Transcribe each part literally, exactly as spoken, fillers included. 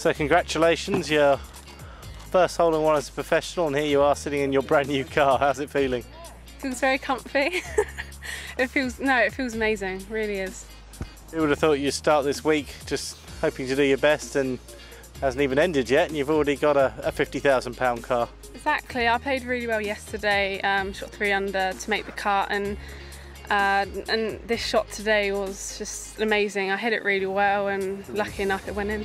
So congratulations, your first hole in one as a professional, and here you are sitting in your brand new car. How's it feeling? It feels very comfy. It feels, no, it feels amazing, it really is. Who would have thought you'd start this week just hoping to do your best, and hasn't even ended yet and you've already got a, a fifty thousand pound car. Exactly, I played really well yesterday, um, shot three under to make the cut, and uh, and this shot today was just amazing. I hit it really well and lucky enough it went in.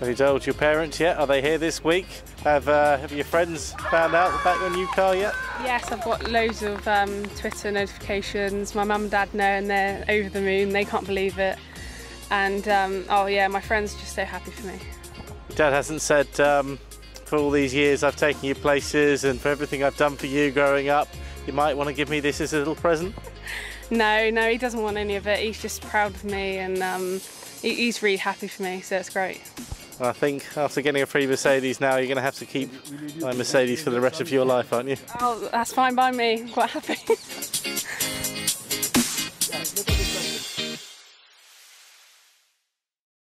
Have you told your parents yet? Are they here this week? Have, uh, have your friends found out about your new car yet? Yes, I've got loads of um, Twitter notifications. My mum and dad know and they're over the moon, they can't believe it. And um, oh yeah, my friends are just so happy for me. Dad hasn't said, um, for all these years I've taken you places and for everything I've done for you growing up, you might want to give me this as a little present? No, no, he doesn't want any of it. He's just proud of me, and um, he, he's really happy for me, so it's great. I think after getting a free Mercedes now, you're going to have to keep my Mercedes for the rest of your life, aren't you? Oh, that's fine by me. I'm quite happy.